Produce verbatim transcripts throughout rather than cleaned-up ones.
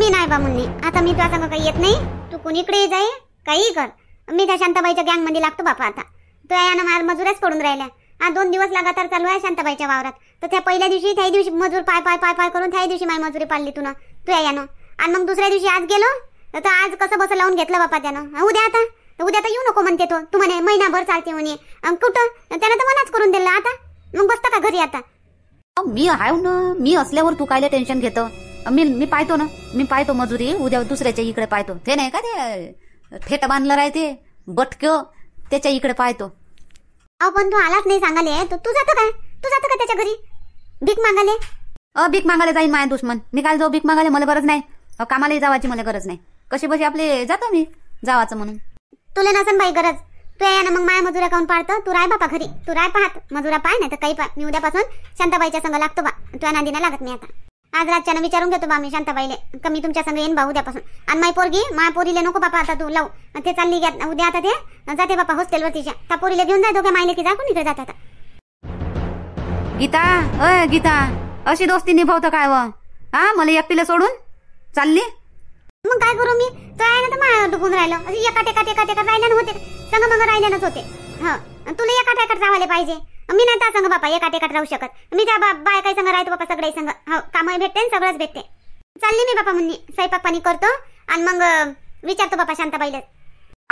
मी नाही बा मुन्नी, आता मी तुझ्या संग काही येत नाही, तू कोणीकडे जाय काही कर, मी त्या शांताबाईच्या गँग मध्ये लागतो बापा. आता तो यानं माल मजुराच पडून राहिल्या. हा दोन दिवस लगातार चालू आहे शांताबाईच्या वावरात. तर त्या पहिल्या दिवशी त्याही दिवशी मजूर पाय पाय पाय पाय करून त्याही दिवशी माय मजुरी पाडली तू ना तू यानं. आणि मग दुसऱ्या दिवशी आज गेलो तर आज कसं बसं लावून घेतलं बापा त्यानं. उद्या आता उद्या तर येऊ नको म्हणते तो, तू म्हणे महिनाभर चालते म्हणे. कुठं त्यानं तर मनाच करून दिलं. आता मग बसता का घरी? आता मी आहे ना, मी असल्यावर तू कायला टेन्शन घेतो? मी मी पाहतो ना, मी पाहतो मजुरी उद्या दुसऱ्याच्या इकडे पाहतो. ते नाही का ते फेटा बांधलं राहते बटकं त्याच्या इकडे पाहतो. अहो पण तू आलाच नाही सांगाले. तू जातो काय? तू जातो का त्याच्या घरी भीक मागाले? अ भीक मागायला जाईन माय दुश्मन मी. काल जाऊ भीक मागायला? मला गरज नाही कामाला जावायची, मला गरज नाही. कशी बशी आपले जातो मी जावाचं म्हणून. तुला नसन बाई गरज. तू या ना मग माया मजुरा काऊन पाडतो? तू राय बापा घरी, तू राय पाहत मजुरा पाय नाही तर काही पाय. मी उद्यापासून शांताबाईच्या संग लागतो बा, तुझ्या नादीना लागत नाही. आता आज रातच्यानं विचारून घेतो बा मी शांताबाईले का मी तुमच्या संग येईन बा उद्यापासून. आणि माय पोरगी माय पोरीले नको बापा आता तू लावू. ते चालली घ्या उद्या आता ते जाते बापा हॉस्टेलवर तिच्या. त्या पोरीला घेऊन जातो काय मायले की जा कोणीकडे जात आता. गीता अय गीता अशी दोस्ती निभावतं काय व? हा मला एकटीला सोडून चालली? मग काय करू मी? तो आहे ना तर मला डुबून राहिलो एका टेका टेका टेका राहिल्यानं होते संग मग राहिल्यानंच होते. हा तुला एका टेकात राहायला पाहिजे. मी नाही त्या संग बापा एका टेकात राहू शकत. मी त्या बाय काही संग राहतो बापा सगळे संग. हो कामही भेटते सगळंच भेटते. चालली मी बापा मुन्नी स्वयंपाक पाणी करतो आणि मग विचारतो बापा शांताबाईला.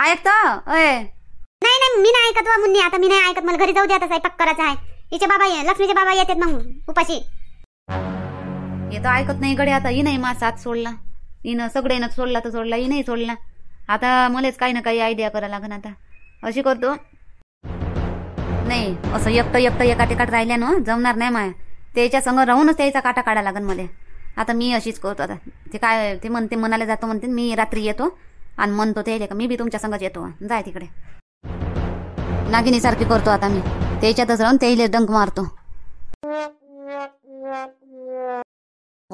ऐकत नाही नाही मी नाही ऐकत बा मुन्नी. आता मी नाही ऐकत. मला घरी जाऊ दे आता स्वयंपाक करायचा आहे. हिचे बाबा लक्ष्मीचे बाबा येतात मग उपाशी. हे तर ऐकत नाही गडे. आता ही नाही माझा साथ सोडला इन सगळ्यांना सोडला तर सोडला इनही सोडला. आता मलाच काही ना काही आयडिया करायला लागेल. आता अशी करतो नाही असं एकटं एकटं एका टेकाट राहिल्यानं जमणार नाही माया. त्याच्या संग राहूनच त्याचा काटा काढा लागेल मला. आता मी अशीच करतो. आता ते काय ते म्हणते मनाला जातो म्हणते मी रात्री येतो आणि म्हणतो ते का मी बी तुमच्या संगच येतो जाय तिकडे. नागिनीसारखी करतो आता मी. त्याच्यातच राहून त्याला डंक मारतो.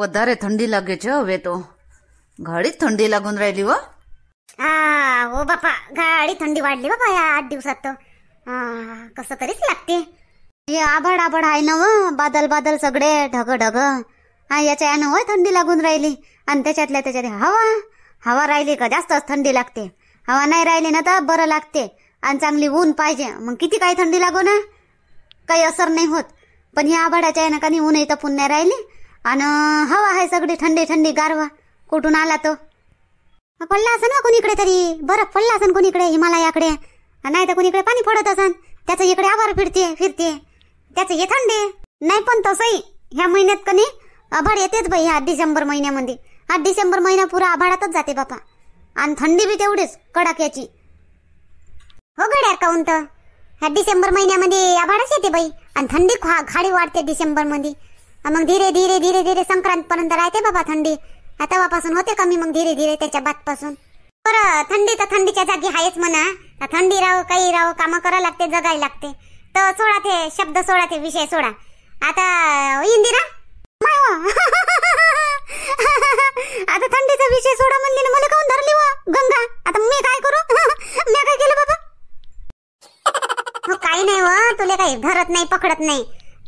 वधारे थंडी लागेच हवे तो गाडीत थंडी लागून राहिली व. हो बापा गाडी थंडी वाढली बापा या आठ दिवसात. कसं तरीच लागते. हे आभाड आभाड आहे ना व बादल बादल सगळे ढग ढग. हा याच्या यानं होय थंडी लागून राहिली. आणि त्याच्यातल्या त्याच्यात हवा हवा राहिली का जास्तच थंडी लागते. हवा नाही राहिली ना तर बरं लागते. आणि चांगली ऊन पाहिजे मग किती काही थंडी लागो ना काही असर नाही होत. पण ह्या आभाडाच्या यानं काही ऊन इथं पुन नाही राहिली आणि हवा आहे सगळी थंडी थंडी गारवा. कुठून आला तो? पडला असन ना कोणीकडे तरी बरफ पडला असन कोणीकडे हिमालयाकडे. नाही तर कोणीकडे पाणी पडत असन. त्याचं इकडे आभार फिरते फिरते त्याचं हे थंडे नाही. पण तसंही ह्या महिन्यात कधी आभाड येतेच बाई. ह्या डिसेंबर महिन्यामध्ये हा डिसेंबर महिना पुरा आभाडातच जाते बापा. आणि थंडी बी तेवढीच कडाक्याची हो गड्या काऊन. तर ह्या डिसेंबर महिन्यामध्ये आभाडच येते बाई. आणि थंडी खा खाडी वाढते डिसेंबरमध्ये. मग धीरे धीरे धीरे धीरे संक्रांतपर्यंत राहते बाबा थंडी. आतापासून होते कमी मग धीरे धीरे त्याच्या बातपासून. बरं थंडी तर थंडीच्या जागी आहेच म्हणा. थंडी राहो काही राहो कामं करावं लागते जगायला लागते. तर सोडा ते शब्द सोडा ते विषय सोडा. आता इंदिरा आता थंडीचा विषय सोडा म्हणले मला काऊन धरली व गंगा. आता मी काय करू? मी काय केलं बाबा? काही नाही व तुला काही धरत नाही पकडत नाही.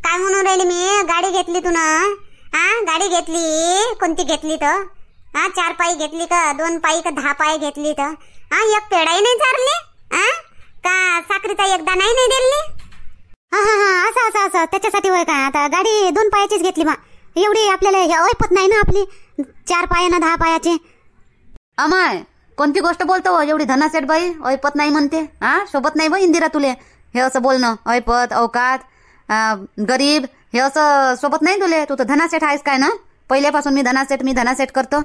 काय म्हणून राहिले मी गाडी घेतली तू ना. हा गाडी घेतली कोणती घेतली तर? हा चार पायी घेतली का दोन पायी का दहा पायी घेतली तर? हा एक पेढाही नाही चारली. हा का साखरीचा एक दाणाही नाही दिली. हा हा हा असं असं असं त्याच्यासाठी होय का? आता गाडी दोन पायाचीच घेतली बा. एवढी आपल्याला ऐपत नाही ना आपली चार पाया ना दहा पायाची. अमाय कोणती गोष्ट बोलतो एवढी धनासेठ बाई ऐपत नाही म्हणते. हा सोबत नाही बाई इंदिरा तुले हे असं बोलणं. ऐपत अवकात गरीब हे असं सोबत नाही तुले. तू तर धनासेठ आहेस काय ना पहिल्यापासून. मी धनासेठ मी धनासेठ करतो.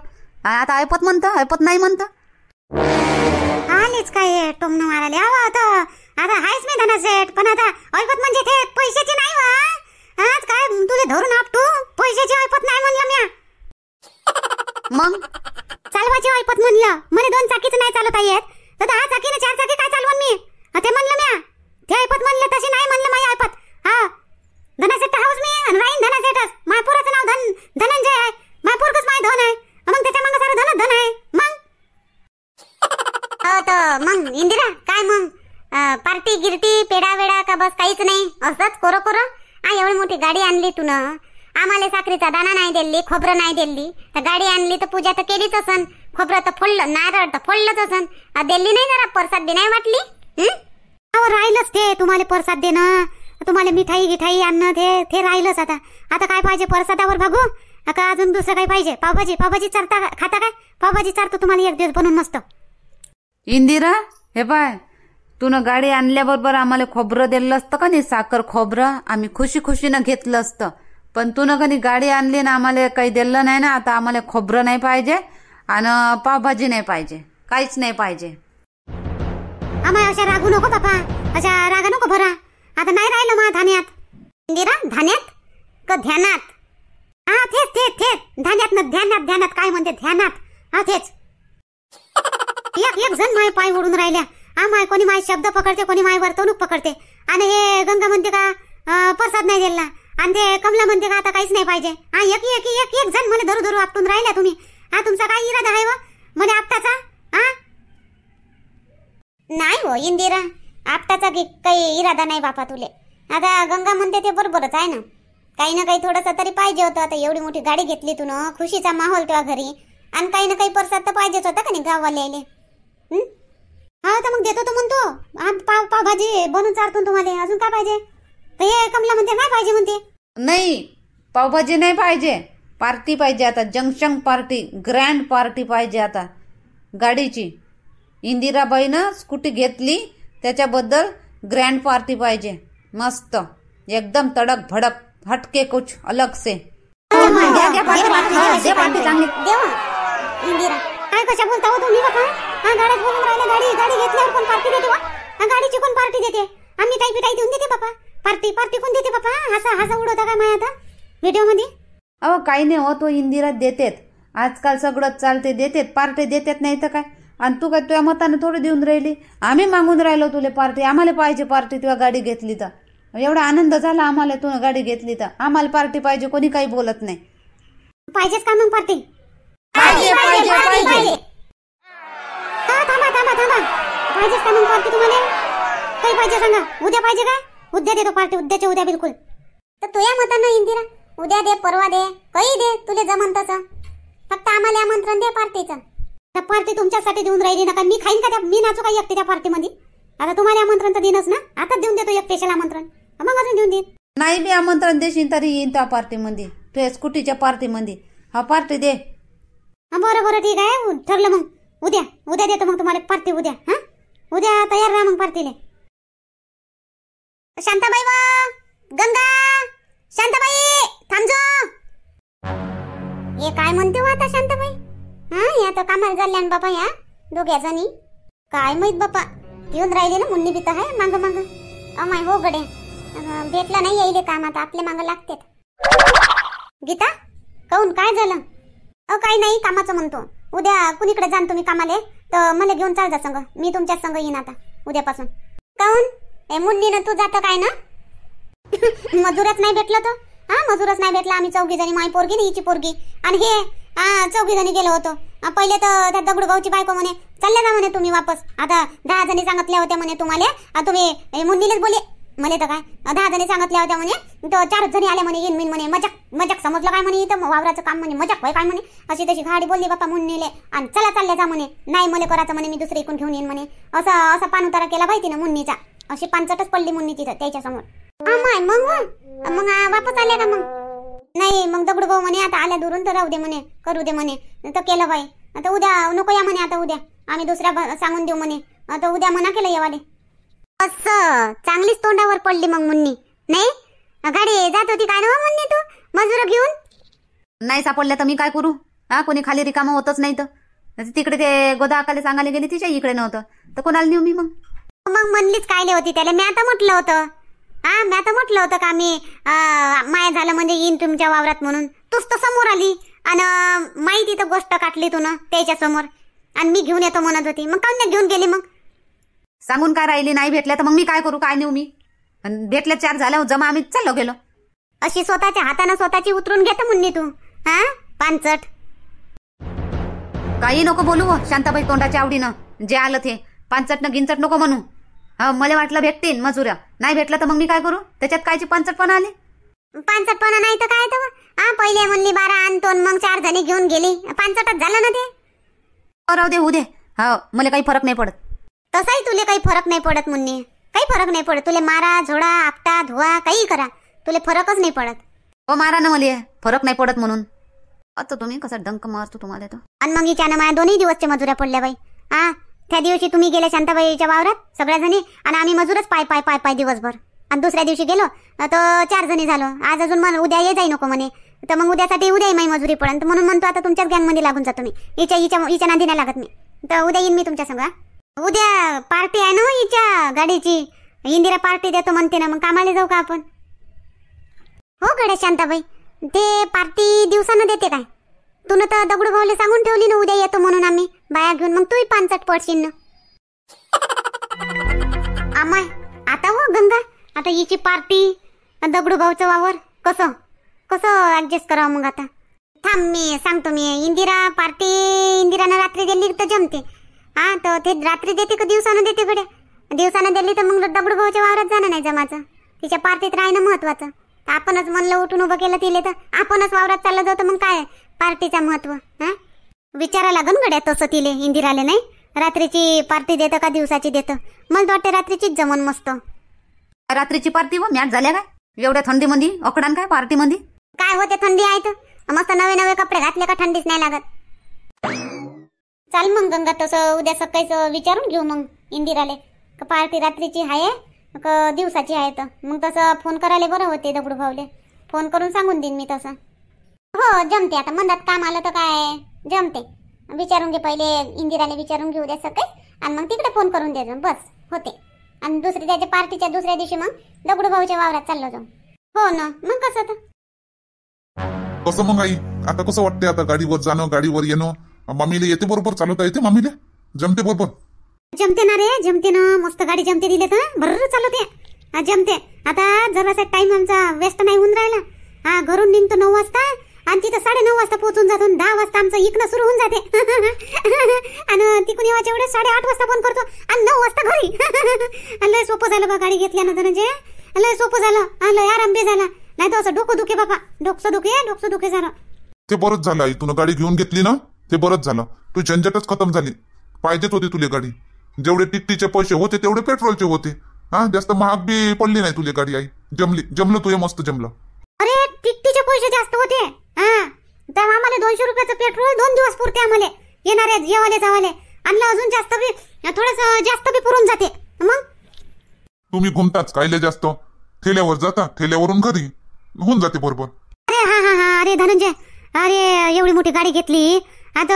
आता ऐपत म्हणतं ऐपत नाही म्हणतं. आलीच काय टोमणं मारायला. हवं आता आता आहेस मी धनासेठ पण आता ऐपत म्हणजे ते पैशाची नाही वा. आज काय तुले धरून आपटू पैशाची ऐपत नाही म्हणलं म्या. मग चालवायची ऐपत म्हणलं मला. दोन चाकीच नाही चालवता येत तर दहा चाकी ना चार चाकी काय चालवण मी ते म्हणलं म्या. ते ऐपत म्हणलं तशी नाही म्हणलं माझी ऐपत. हा धनासेठ हाऊस मी आणि राईन धनासेठच. महापूराचं नाव धन धनंजय आहे. महापूरच माय धन आहे. मग त्याच्या मग सारं धन धन आहे. मग हो तर मग इंदिरा काय मग पार्टी गिरती पेडा वेडा का बस काहीच नाही असंच कोरो कोरो. हा एवढी मोठी गाडी आणली तू ना. आम्हाला साखरीचा दाना नाही दिली, खोबरं नाही दिली, तर गाडी आणली तर पूजा तर केलीच असन, खोबरं तर फोडलं, नारळ तर फोडलंच असन, दिल्ली नाही जरा प्रसाद बी नाही वाटली? हो राहिलंच ते तुम्हाला प्रसाद देणं, तुम्हाला मिठाई गिठाई आणणं ते ते राहिलंच. आता आता काय पाहिजे प्रसादावर भागू का अजून दुसरं काय पाहिजे? पावभाजी पावभाजी चारता खाता काय? पावभाजी चारतो तुम्हाला एक दिवस बनवून मस्त. इंदिरा हे पाय, तुन गाडी आणल्याबरोबर आम्हाला खोबरं दिलं असतं का नाही, साखर खोबरं आम्ही खुशी खुशीनं घेतलं असतं, पण तुन कधी गाडी आणली ना आम्हाला काही दिलं नाही ना. आता आम्हाला खोबरं नाही पाहिजे आणि पावभाजी नाही पाहिजे, काहीच नाही पाहिजे. आम्हाला अशा रागू नको बापा, अशा रागा नको भरा. आता नाही राहिलं मा धान्यात इंदिरा, धान्यात का ध्यानात? हा तेच तेच तेच धान्यात ना, ध्यानात ध्यानात काय म्हणते ध्यानात, हा तेच. एक एक जण माय पाय ओढून राहिल्या, आम्हाला कोणी माय शब्द पकडते, कोणी माय वर्तवणूक पकडते. आणि हे गंगा म्हणते का प्रसाद नाही दिला, आणि ते कमला म्हणते का आता काहीच नाही पाहिजे. हा एक एक एक एक जण म्हणे धरू धरू आपटून राहिल्या तुम्ही. हा तुमचा काय इरादा आहे व म्हणे आपटाचा? हा नाही हो इंदिरा, आपटाचा काही इरादा नाही बापा तुले. आता गंगा म्हणते ते बरोबरच आहे ना, काही ना काही थोडंसं तरी पाहिजे होतं. आता एवढी मोठी गाडी घेतली तू ना, खुशीचा माहोल तेव्हा घरी, आणि काही ना काही प्रसाद तर पाहिजेच होता का नाही गाववाल्याले. हा तर मग देतो तो म्हणतो, पाव पावभाजी बनवून चारतो तुम्हाला, अजून काय पाहिजे? तर हे कमला म्हणते नाही पाहिजे, म्हणते नाही पावभाजी नाही पाहिजे, पार्टी पाहिजे आता, जंक्शन पार्टी, ग्रँड पार्टी पाहिजे आता गाडीची. इंदिराबाईनं स्कूटी घेतली त्याच्याबद्दल ग्रँड पार्टी पाहिजे, मस्त एकदम तडक भडक हटके कुछ अलग से. काय कशा बोलता हो तुम्ही बाबा? हा गाडीत बोलून राहिले, गाडी गाडी घेतल्यावर कोण पार्टी देते वा? हा गाडीची कोण पार्टी देते? आम्ही काही बिटाई देऊन देते बाबा, पार्टी पार्टी कोण देते बाबा? हसा हसा उडवता काय माय आता व्हिडिओ मध्ये? अहो काही नाही होतो इंदिरा, देतेत आजकाल सगळं चालते, देतेत पार्टी देतेत नाही तर काय. आणि तू काय तुझ्या मताने थोडी देऊन राहिली, आम्ही मागून राहिलो तुले पार्टी, आम्हाला पाहिजे पार्टी. तुला गाडी घेतली तर एवढा आनंद झाला आम्हाला, तू गाडी घेतली तर आम्हाला पार्टी पाहिजे, कोणी काही बोलत नाही. पाहिजेच का मग पार्टी? थांबा थांबा थांबा, पाहिजेच का मग पार्टी तुम्हाला? काही पाहिजे सांगा, उद्या पाहिजे का? उद्या देतो पार्टी, उद्याच्या उद्या बिलकुल. तर तुझ्या मतानं इंदिरा उद्या दे, परवा दे, काही दे, तुला जमन तसं, फक्त आम्हाला आमंत्रण दे पार्टीचं. त्या पार्टी तुमच्यासाठी देऊन राहिली ना का? मी खाईन का त्या, मी नाचू काही एकटे त्या पार्टीमध्ये? आता तुम्हाला आमंत्रण तर देणच ना, आता देऊन देतो एक स्पेशल आमंत्रण, मग अजून देऊन देईन. नाही मी आमंत्रण देशील तरी येईन त्या पार्टी मध्ये, तुझ्या स्कूटीच्या पार्टी मध्ये. हा पार्टी दे. बरं बरं ठीक आहे, ठरलं मग उद्या, उद्या देतो मग तुम्हाला पार्टी उद्या. हा उद्या तयार राहा मग पार्टीला. शांताबाई वा गंगा, शांताबाई थांबजो. हे काय म्हणते वा आता शांताबाई? हा या तर कामाला चालल्यान बापा, या दोघ्या जणी काय माहित बापा येऊन राहिले ना. मुन्नी बीत आहे मांग मांग, अमाय हो गडे भेटला नाही येईल काम, आता आपले मांग लागते. गीता काऊन काय झालं? अ काही नाही कामाचं म्हणतो, उद्या कुणीकडे जाण तुम्ही कामाले तर मला घेऊन चाल जा संग, मी तुमच्या संग येईन आता उद्यापासून. काऊन हे मुन्नी ना तू जात काय ना? मजूरच नाही भेटला तो. हा मजूरच नाही भेटला, आम्ही चौघी जणी, माई पोरगी नाही हिची पोरगी, आणि हे चौघी जणी गेलो होतो. पहिले तर त्या दगडूगावची बायको म्हणे चालले ना म्हणे तुम्ही वापस, आता दहा जणी सांगितल्या होत्या म्हणे तुम्हाला, तुम्ही मुन्नीलाच बोले म्हणे तर काय, दहा जणी सांगितल्या होत्या म्हणे, तर चार जणी आल्या म्हणे येईन म्हणे. मजाक मजाक समजलं काय म्हणे, इथं वावराचं काम म्हणे मजाक होय काय म्हणे, अशी तशी गाडी बोलली बापा मुन्नीले, आणि चला चालले जा म्हणे. नाही मला करायचं म्हणे, मी दुसरी इकून घेऊन येईन म्हणे. असा असा पाणउतारा केला पाहिजे ना मुन्नीचा, अशी पानचटच पडली मुन्नी तिथं त्याच्यासमोर. आमाय मग मग वापस आल्या का मग? नाही मग दगडूभाऊ म्हणे आता आल्या दुरून तर राहू दे म्हणे, करू दे म्हणे, तर केलं बाई. आता उद्या नको या म्हणे, आता उद्या आम्ही दुसऱ्या सांगून देऊ म्हणे, आता उद्या मना केलं येवाले. असं चांगलीच तोंडावर पडली मग मुन्नी. नाही गाडी जात होती काय ना मुन्नी तू मजूर घेऊन? नाही सापडल्या तर मी काय करू? हा कोणी खाली रिकामा होतच नाही, तर तिकडे ते गोदा अकाले सांगायला गेली तिच्या इकडे नव्हतं, तर कोणाला नेऊ मी? मग मग म्हणलीच कायले होती त्याला, मी आता म्हटलं होतं. हा मी आता म्हटलं होतं का मी माया झालं म्हणजे येईन तुमच्या वावरात म्हणून, तूच तर समोर आली आणि माहिती तर गोष्ट काटली तू ना त्याच्या समोर, आणि मी घेऊन येतो म्हणत होती, मग काऊन घेऊन गेली? मग सांगून काय राहिली? नाही भेटल्या तर मग मी काय करू, काय नेऊ मी? भेटल्या चार झाल्या जमा, आम्ही चाललो गेलो. अशी स्वतःच्या हातानं स्वतःची उतरून घेतो मुन्नी तू. हा पानचट काही नको बोलू शांताबाई तोंडाच्या आवडीनं, जे आलं ते पानचटनं गिंचट नको म्हणू. हा मला वाटलं भेटतील मजुऱ्या, नाही भेटला तर मग मी काय करू? त्याच्यात कायची पंचटपणा आली? पंचटपणा नाही तर काय, तर हा पहिले म्हणली बारा आणतो मग चार जणी घेऊन गेली पांचटाच झालं ना ते राहू दे होऊ दे हो मला काही फरक नाही पडत तसाही तुले काही फरक नाही पडत मुन्नी काही फरक नाही पडत तुले मारा झोडा आपटा धुवा काही करा तुले फरकच नाही पडत हो मारा ना मला फरक नाही पडत म्हणून आता तुम्ही कसा डंक मारतो तुम्हाला तो आणि मग याच्याने माझ्या दोन्ही दिवसचे मजुऱ्या पडल्या बाई हा त्या दिवशी तुम्ही गेले शांताबाईच्या वावरात सगळ्या जणी आणि आम्ही मजूरच पाय पाय पाय पाय दिवसभर आणि दुसऱ्या दिवशी गेलो तर चार जणी झालो आज अजून मला उद्या ये जाई नको म्हणे तर मग उद्यासाठी उद्या ही माझी मजुरी पडन तर म्हणून म्हणतो आता तुमच्याच गँग मध्ये लागून जातो मी हिच्या हिच्या हिच्या नांदी नाही लागत मी तर उद्या येईन मी तुमच्या संग उद्या पार्टी आहे ना हिच्या गाडीची इंदिरा पार्टी देतो म्हणते ना मग कामाला जाऊ का आपण हो गड्या शांताबाई ते पार्टी दिवसानं देते काय तू न तर दगडू भाऊला सांगून ठेवली ना उद्या येतो म्हणून आम्ही बाया घेऊन मग तूही पांचट पडशील ना आमाय आता हो गंगा आता हिची पार्टी दगडू भाऊचं वावर कसं कसं ऍडजस्ट करावं मग आता थांब मी सांगतो मी इंदिरा पार्टी इंदिरानं रात्री दिली तर जमते हा तर ते रात्री देते का दिवसानं देते गड्या दिवसानं दिली तर मग दगडू भाऊच्या वावरात जाणं नाही जमाचं तिच्या पार्टीत राहणं महत्वाचं आपणच म्हणलं उठून उभं केलं तिले तर आपणच वावरात चाललं जातो मग काय पार्टीचा महत्व हा विचारा लागन गड्या तसं तिले इंदिराले नाही रात्रीची पार्टी देतं का दिवसाची देतं मला वाटतं रात्रीचीच जमन मस्त रात्रीची पार्टी व मॅच झाल्या काय एवढ्या थंडीमध्ये अकडान काय पार्टी मध्ये काय होते थंडी आहे तर मस्त नवे नवे कपडे घातले का थंडीच नाही लागत चाल मग गंगा तसं उद्या सकाळीच विचारून घेऊ मग इंदिराले का पार्टी रात्रीची आहे का दिवसाची आहे तर मग तसं फोन करायला बरं होते दगडू भाऊले फोन करून सांगून देईन मी तसं हो जमते आता मनात काम आलं तर काय जमते विचारून घे पहिले इंदिराने विचारून घेऊ द्या सकाळी आणि मग तिकडे फोन करून द्यायचं बस होते आणि दुसरी त्याच्या पार्टीच्या दुसऱ्या दिवशी मग दगडू भाऊच्या वावरात चाललो जाऊ हो ना मग कसं तर कसं मग आई आता कसं वाटते आता गाडीवर जाणं गाडीवर येणं मम्मीला येते बरोबर चालवता येते मम्मीला जमते बरोबर जमते ना रे जमते ना मस्त गाडी जमते दिले तर बरोबर चालवते जमते आता जरासा टाइम आमचा वेस्ट नाही होऊन राहिला हा घरून निघतो नऊ वाजता आणि तिथं साडे नऊ वाजता पोहोचून जातो दहा वाजता आमचं इकणं सुरू होऊन जाते आणि तिकून येवाच्या एवढे साडे आठ वाजता फोन करतो आणि नऊ वाजता घरी लय सोपं झालं बा गाडी घेतल्यानंतर जे लय सोपं झालं लय आराम बी झाला नाही तर असं डोकं दुखे बाबा डोकसं दुखे डोकसं दुखे झालं ते बरंच झालं आई तुला गाडी घेऊन घेतली ना ते बरंच झालं तू झंझटच खतम झाली पाहिजेच होती तुले गाडी जेवढे टिकटीचे पैसे होते तेवढे पेट्रोलचे होते हा जास्त महाग बी पडली नाही तुले गाडी आई जमली जमलं तुझे मस्त जमलं अरे टिकटीचे पैसे जास्त होते तर आम्हाला दोनशे रुपयाचं पेट्रोल दोन दिवस पुरते आम्हाला येणारे जेवाले जावाले आणलं अजून जास्त बी थोडस जास्त बी पुरून जाते मग तुम्ही घुमताच कायले जास्त ठेल्यावर जाता ठेल्यावरून घरी होऊन जाते बरोबर अरे हा हा हा अरे धनंजय अरे एवढी मोठी गाडी घेतली आता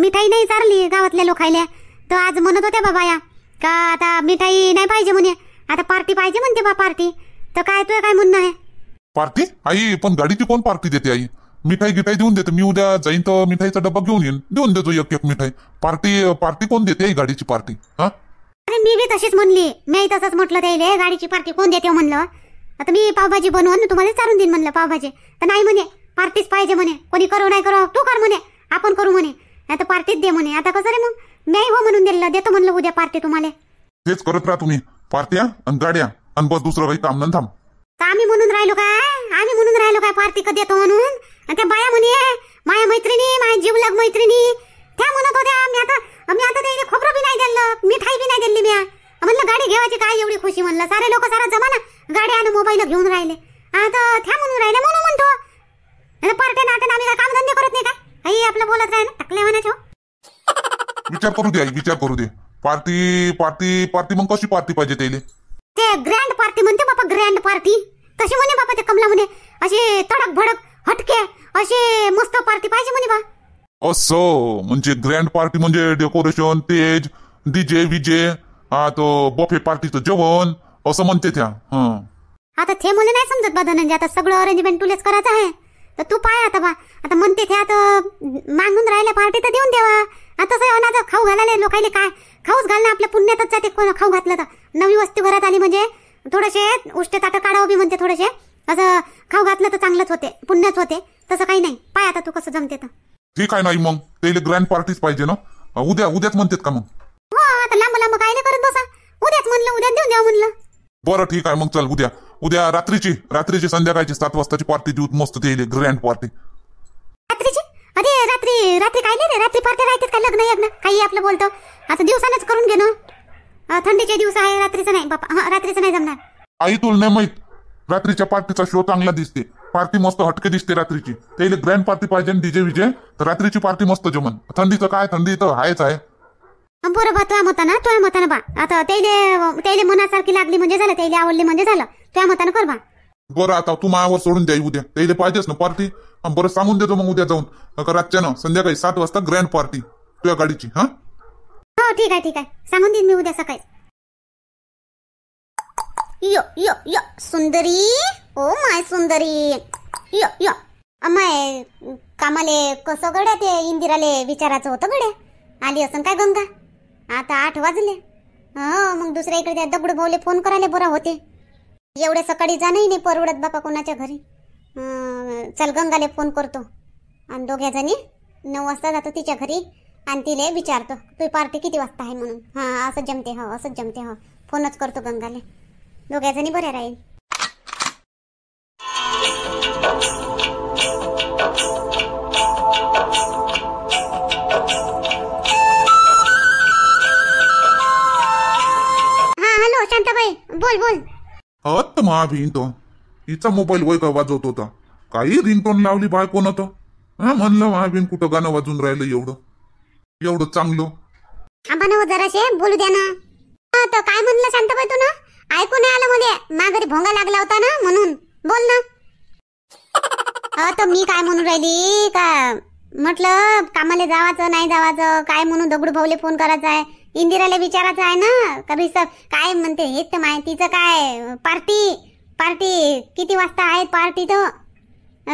मिठाई नाही चारली गावातल्या लोक खायला तर आज म्हणत होत्या बाबाया का आता मिठाई नाही पाहिजे म्हणे आता पार्टी पाहिजे म्हणते बा पार्टी तर काय तुझं काय म्हणणं आहे पार्टी आई पण गाडीची कोण पार्टी देते आई मिठाई गिठाई देऊन देते मी उद्या जाईन तर मिठाईचा डबा घेऊन येईन देऊन देतो एक एक मिठाई पार्टी पार्टी कोण देते आई गाडीची पार्टी हा अरे मी बी तशीच म्हणली मी तसंच म्हटलं त्याला गाडीची पार्टी कोण देते म्हणलं आता मी पावभाजी बनवून तुम्हाला चारून देईन म्हणलं पावभाजी तर नाही म्हणे पार्टीच पाहिजे म्हणे कोणी करू नाही करू तू कर म्हणे आपण करू म्हणे आता पार्टीच दे म्हणे आता कसं रे मग मी हो म्हणून दिलं देतो म्हणलं उद्या पार्टी तुम्हाला तेच करत राहा तुम्ही पार्ट्या आणि गाड्या आणि बस दुसरं काही काम न थांब आम्ही म्हणून राहिलो काय आम्ही म्हणून राहिलो काय पार्टी का देतो म्हणून त्या बाया म्हणे माया मैत्रिणी माझ्या जीवलग मैत्रिणी त्या म्हणत होत्या मी आता मी आता त्याला खोबरं बी नाही दिलं मिठाई बी नाही दिली म्या म्हणलं गाडी घेवायची काय एवढी खुशी म्हणलं सारे लोक सारा जमाना गाड्या आणि मोबाईल घेऊन राहिले आता त्या म्हणून राहिले म्हणून म्हणतो पार्ट्या नाट्याने आम्ही काम धंदे करत नाही काय आई आपलं बोलत राहिले टाकल्या म्हणायचो विचार करू दे विचार करू दे पार्टी पार्टी पार्टी मग कशी पार्टी पाहिजे त्याला ते ग्रँड पार्टी म्हणते बापा ग्रँड पार्टी तशी म्हणे बापा ते कमला म्हणे अशी तडक भडक हटके अशी मस्त पार्टी पाहिजे म्हणे बा असो म्हणजे ग्रँड पार्टी म्हणजे डेकोरेशन तेज डीजे विजे हा तो बफे पार्टीचं जेवण असं म्हणते त्या आता ते मला नाही समजत बा धनंजय आता सगळं अरेंजमेंट तुलेच करायचं आहे तर तू पाय आता बा आता म्हणते त्या तर मागून राहिल्या पार्टी तर देऊन देवा आता अनाज खाऊ घालायला लोकायले काय खाऊच घालणं आपल्या पुण्यातच जाते खाऊ घातलं तर नवी वस्तू घरात आली म्हणजे थोडेसे उष्टे ताटं काढावं बी म्हणते थोडेसे असं खाऊ घातलं तर चांगलंच होते पुण्याच होते तसं काही नाही पाय आता तू कसं जमते तर ठीक आहे नाही मग त्याला ग्रँड पार्टीच पाहिजे ना उद्या उद्याच म्हणतात का मग हो आता लांब लांब कायले करत बसा उद्याच म्हणलं उद्या देऊन द्या म्हणलं बरं ठीक आहे मग चल उद्या उद्या रात्रीची रात्रीची संध्याकाळची सात वाजताची पार्टी देऊ मस्त ते ग्रँड पार्टी रात्रीची अरे रात्री रात्री काय नाही रे रात्री पार्टी राहतेत का लग्न यज्ञ काही आपलं बोलतो आता दिवसानच करून घे ना थंडीचे दिवस आहे रात्रीचं नाही बापा हां रात्रीचं नाही जमणार आई तुला नाही माहित रात्रीच्या पार्टीचा शो चांगला दिसते पार्टी मस्त हटके दिसते रात्रीची तेले ग्रँड पार्टी पाहिजे डीजे विजे तर रात्रीची पार्टी मस्त जमन थंडीचं काय थंडी तर आहेच आहे बरं बा तुझ्या मताना तुझ्या मताना बा आता तेले तेले मनासारखी लागली म्हणजे झालं तेले आवडली म्हणजे झालं तुझ्या मताना कर बा बरं आता तू मायावर सोडून द्या उद्या तेले पाहिजेच ना पार्टी बरं सांगून देतो मग उद्या जाऊन रातच्यानं संध्याकाळी सात वाजता ग्रँड पार्टी तुझ्या गाडीची हां हो ठीक आहे ठीक आहे सांगून देईन मी उद्या सकाळी यो यो यो सुंदरी ओ माय सुंदरी यो यो अमाय कामाले कसं गड्या ते इंदिराले विचारायचं होतं गड्या आली असं काय गंगा आता आठ वाजले हो मग दुसऱ्या इकडे त्या दगडू भाऊले फोन करायला बरा होते एवढे सकाळी जाणंही नाही परवडत बापा कोणाच्या घरी चल गंगाले फोन करतो आणि दोघ्या जणी नऊ वाजता जातो तिच्या घरी आणि तिला विचारतो तू पार्टी किती वाजता आहे म्हणून हां असं जमते हो असं जमते हो फोनच करतो गंगाले दोघ्या जणी बऱ्या राहील बोल बोल हत मा भिन तो हिचा मोबाईल वय का वाजवत होता काही रिंगटोन लावली बाय कोण होतं हा म्हणलं मा भिन कुठं गाणं वाजून राहिलं एवढं एवढं चांगलं थांबा ना जराशे बोलू द्या ना हा तो काय म्हणलं शांताबाई तू ना ऐकू नाही आलं मध्ये माघारी भोंगा लागला होता ना म्हणून बोल ना हा तो मी काय म्हणून राहिली का म्हटलं कामाला जावाचं नाही जावाचं काय म्हणून दगडू भाऊले फोन करायचा आहे इंदिराला विचारायचं आहे ना कभी सब काय म्हणते हे तर माहितीचं काय पार्टी पार्टी किती वाजता आहे पार्टी तो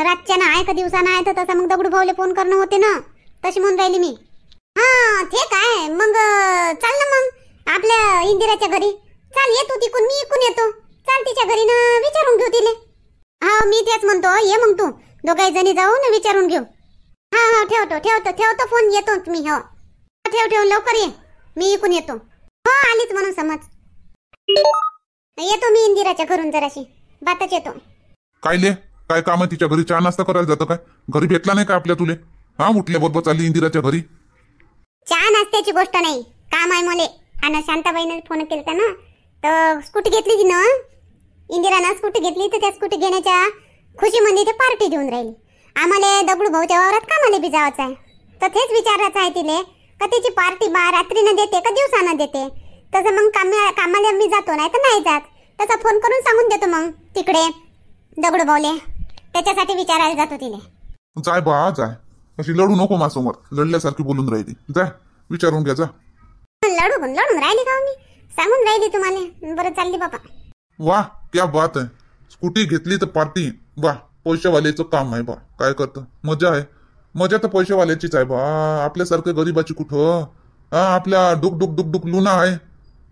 रातच्या ना आहे का दिवसानं आहे तर तसं मग दगडू भाऊले फोन करणं होते ना तशी म्हणून राहिली मी हां ठीक आहे मग चल ना मग आपल्या इंदिराच्या घरी चल येतो तिकून मी इकून येतो चल तिच्या घरी ना विचारून घेऊ तिले हा मी तेच म्हणतो ये मग तू दोघाही जणी जाऊ ना विचारून घेऊ हां हां ठेवतो ठेवतो ठेवतो फोन येतो मी हो ठेव ठेव लवकर ये मी इकून येतो हो आलीच म्हणून समज येतो मी इंदिराच्या घरून जराशी बातच येतो काय ले काय काम तिच्या घरी चहा नाश्ता करायला जातो काय घरी भेटला नाही का आपल्या तुले हा उठल्या बरोबर चालली इंदिराच्या घरी चहा नाश्त्याची गोष्ट नाही काम आहे मले आणि शांताबाईने फोन केलता ना तर स्कूटी घेतली की ना इंदिरानं स्कूटी घेतली तर त्या स्कूटी घेण्याच्या खुशीमध्ये ते पार्टी देऊन राहिली आम्हाला दगडू भाऊच्या वावरात कामाला बी जायचं आहे तर तेच विचारायचं आहे तिने कधीची पार्टी बा रात्री न देते का दिवसानं देते तसं मग कामा कामाला मी जातो नाही तर नाही जात तसा फोन करून सांगून देतो मग तिकडे दगडू भाऊले त्याच्यासाठी विचारायला जातो तिने जाय बा जाय अशी लढू नको माझ्यासमोर लढल्यासारखी बोलून राहिली जाय विचारून घ्या जा लढू पण लढून राहिली का मी सांगून राहिली तुम्हाला बरं चालली बाबा वाह क्या बात आहे स्कूटी घेतली तर पार्टी वाह पैशावाल्याचं काम आहे बा काय करतं मजा आहे मजा तर पैसेवाल्याचीच आहे बा आपल्यासारखे गरीबाची कुठं हा आपल्या डुक डुक डुक डुक लुना आहे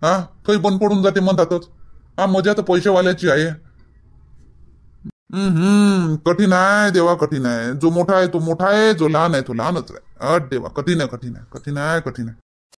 हा काही बंद पडून जाते म्हणतातच हा मजा तर पैसेवाल्याची आहे हम्म कठीण आहे देवा कठीण आहे जो मोठा आहे तो मोठा आहे जो लहान आहे तो लहानच आहे अट देवा कठीण आहे कठीण आहे कठीण आहे कठीण आहे